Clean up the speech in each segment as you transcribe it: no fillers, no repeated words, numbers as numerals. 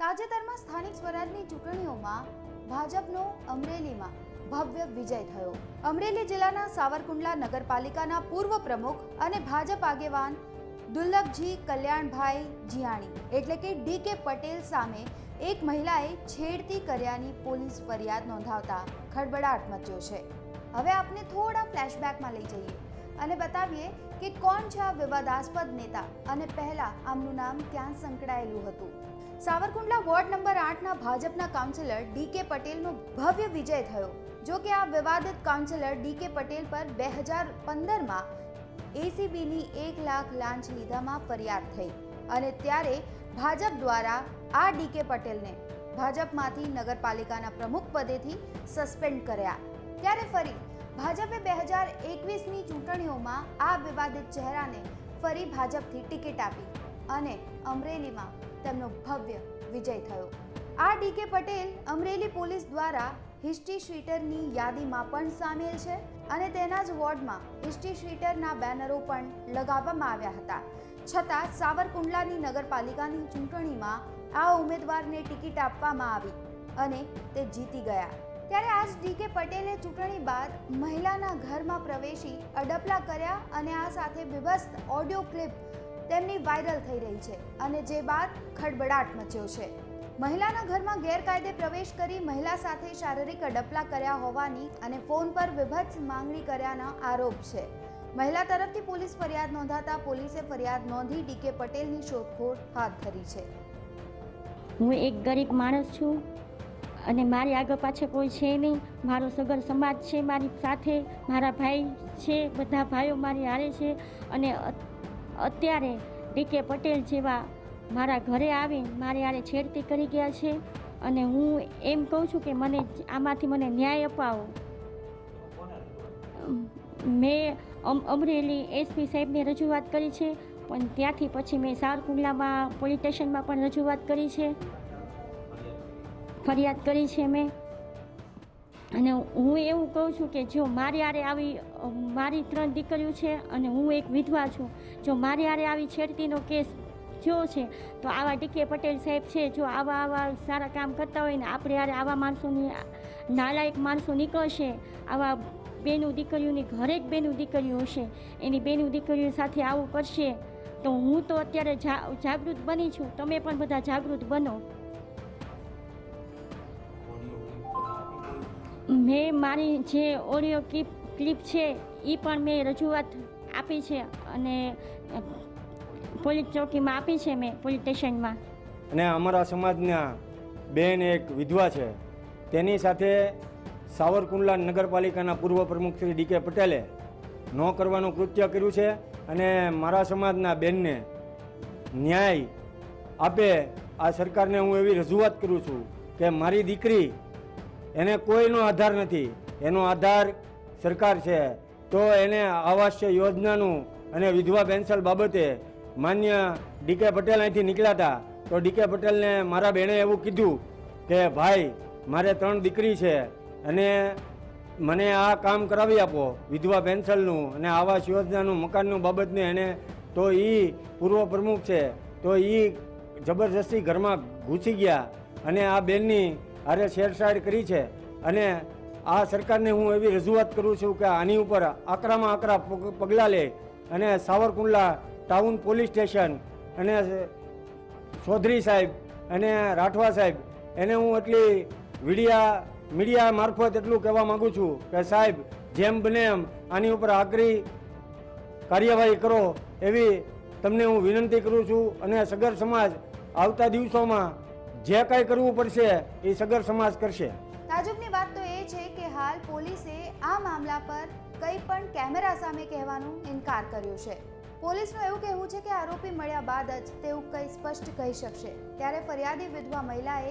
તાજેતરમાં સ્થાનિક સ્વરાજની ચૂંટણીઓમાં ભાજપનો અમરેલીમાં ભવ્ય વિજય થયો। અમરેલી જિલ્લાના સાવરકુંડલા નગરપાલિકાના પૂર્વ પ્રમુખ અને ભાજપ આગેવાન દુર્લભજી કલ્યાણભાઈ જીયાણી એટલે કે DK પટેલ સામે એક મહિલાએ છેડતી કર્યાની પોલીસ ફરિયાદ નોંધાવતા ખળબળાટ મચ્યો છે। હવે આપણે થોડા ફ્લેશબેકમાં લઈ જઈએ અને બતાવીએ કે કોણ છે આ વિવાદાસ્પદ નેતા અને પહેલા આમનું નામ ક્યાં સંકળાયેલું હતું। सावरकुंडला वोर्ड नंबर 8 ना भाजपना काउंसिलर DK पटेल नो भव्य विजय थयो। जो कि आ विवादित काउंसिलर DK पटेल पर 2015 में ACB नी 1 लाख लांच लीधा में फरियाद थई अने त्यारे भाजप द्वारा आ DK पटेल ने भाजप मांथी नगरपालिकाना प्रमुख पदे थी सस्पेन्ड कर्या। त्यारे फरी भाजपे 2021 नी चूंटणीओ मां आ विवादित चेहरा ने फरी भाजप थी टिकट आपी अने अमरेली में તેમનો ભવ્ય વિજય થયો। આ DK પટેલ અમરેલી પોલીસ દ્વારા હિસ્ટ્રી શીટરની યાદીમાં પણ સામેલ છે અને તેના જ વોર્ડમાં હિસ્ટ્રી શીટરના બેનરો પણ લગાવવામાં આવ્યા હતા, છતાં સાવરકુંડલાની નગરપાલિકાની ચૂંટણીમાં આ ઉમેદવારને ટિકિટ આપવામાં આવી અને તે જીતી ગયા। ત્યારે આ જ DK પટેલે ચૂંટણી બાદ મહિલાના ઘરમાં પ્રવેશી અડપલા કર્યા અને આ સાથે બીભત્સ ઓડિયો ક્લિપ તેમની વાયરલ થઈ રહી છે અને જે બાદ ખળબળાટ મચ્યો છે। મહિલાના ઘરમાં ગેરકાયદે પ્રવેશ કરી મહિલા સાથે શારીરિક અડપલા કર્યા હોવાની અને ફોન પર વિભત્સ માંગણી કર્યાનો આરોપ છે। મહિલા તરફથી પોલીસ ફરિયાદ નોંધાતા પોલીસે ફરિયાદ નોંધી DK પટેલની શોધખોળ હાથ ધરી છે। હું એક ગરીબ માણસ છું અને મારી આગળ પાછળ કોઈ છે નહીં, મારો સગર સમાજ છે મારી સાથે, મારા ભાઈ છે, બધા ભાઈઓ મારી હારે છે અને અત્યારે DK પટેલ જેવા મારા ઘરે આવીને મારી હારે છેડતી કરી ગયા છે અને હું એમ કહું છું કે મને આમાંથી મને ન્યાય અપાવો। મેં અમરેલી SP સાહેબને રજૂઆત કરી છે પણ ત્યાંથી પછી મેં સાવરકુંડલામાં પોલીસ સ્ટેશનમાં પણ રજૂઆત કરી છે, ફરિયાદ કરી છે મેં। અને હું એવું કહું છું કે જો મારી હારે આવી, મારી 3 દીકરીઓ છે અને હું એક વિધવા છું, જો મારી હારે આવી છેડતીનો કેસ થયો છે તો આવા DK પટેલ સાહેબ છે જો આવા સારા કામ કરતા હોય ને આપણે હારે આવા માણસોની નાલાયક માણસો નીકળશે, આવા બેનું દીકરીઓની ઘરે જ બેનું દીકરીઓ હશે, એની બેનું દીકરીઓ સાથે આવું કરશે તો હું તો અત્યારે જાગૃત બની છું, તમે પણ બધા જાગૃત બનો। મેં મારી જે ઓડિયો ક્લિપ છે એ પણ મેં રજૂઆત આપી છે અને પોલીસ ચોકીમાં આપી છે મેં, પોલીસ સ્ટેશનમાં। અને અમારા સમાજના બેન એક વિધવા છે તેની સાથે સાવરકુંડલા નગરપાલિકાના પૂર્વ પ્રમુખ શ્રી DK પટેલે ન કરવાનું કૃત્ય કર્યું છે અને મારા સમાજના બેનને ન્યાય આપે આ સરકારને હું એવી રજૂઆત કરું છું કે મારી દીકરી એને કોઈનો આધાર નથી, એનો આધાર સરકાર છે, તો એને આવાસ્ય યોજનાનું અને વિધવા પેન્શન બાબતે માન્ય DK પટેલ અહીંથી નીકળ્યા હતા તો DK પટેલને મારા બહેણે એવું કીધું કે ભાઈ મારે 3 દીકરી છે અને મને આ કામ કરાવી આપો વિધવા પેન્શનનું અને આવાસ યોજનાનું મકાનનું બાબતને એને, તો એ પૂર્વ પ્રમુખ છે તો એ જબરજસ્તી ઘરમાં ઘૂસી ગયા અને આ બહેનની અરે છેડછાડ કરી છે અને આ સરકારને હું એવી રજૂઆત કરું છું કે આની ઉપર આકરામાં આકરા પગલાં લે અને સાવરકુંડલા ટાઉન પોલીસ સ્ટેશન અને ચૌધરી સાહેબ અને રાઠવા સાહેબ એને હું એટલી મીડિયા મારફત એટલું કહેવા માગું છું કે સાહેબ જેમ બને એમ આની ઉપર આકરી કાર્યવાહી કરો એવી તમને હું વિનંતી કરું છું અને સગર સમાજ આવતા દિવસોમાં જે કઈ કરવું પડશે એ સગર સમાજ કરશે। તાજુબની વાત તો એ છે કે હાલ પોલીસે આ મામલા પર કંઈ પણ કેમેરા સામે કહેવાનો ઇનકાર કર્યો છે। પોલીસનું એવું કહેવું છે કે આરોપી મળ્યા બાદ જ તેઓ કંઈ સ્પષ્ટ કહી શકશે। ત્યારે ફરિયાદી વિધવા મહિલાએ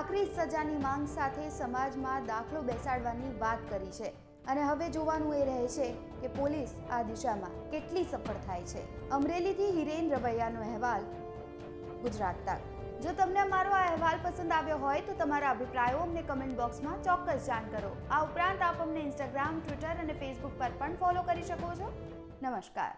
આકરી સજાની માંગ સાથે સમાજમાં દાખલો બેસાડવાની વાત કરી છે અને હવે જોવાનું એ રહે છે કે પોલીસ આ દિશામાં કેટલી સફળ થાય છે। અમરેલીથી હિરેન રવૈયાનો અહેવાલ, ગુજરાત તક। જો તમને અમારો આ અહેવાલ પસંદ આવ્યો હોય તો તમારા અભિપ્રાયો અમને કમેન્ટ બોક્સમાં ચોક્કસ જાણ કરો। આ ઉપરાંત આપ અમને Instagram, Twitter અને Facebook પર પણ ફોલો કરી શકો છો। નમસ્કાર।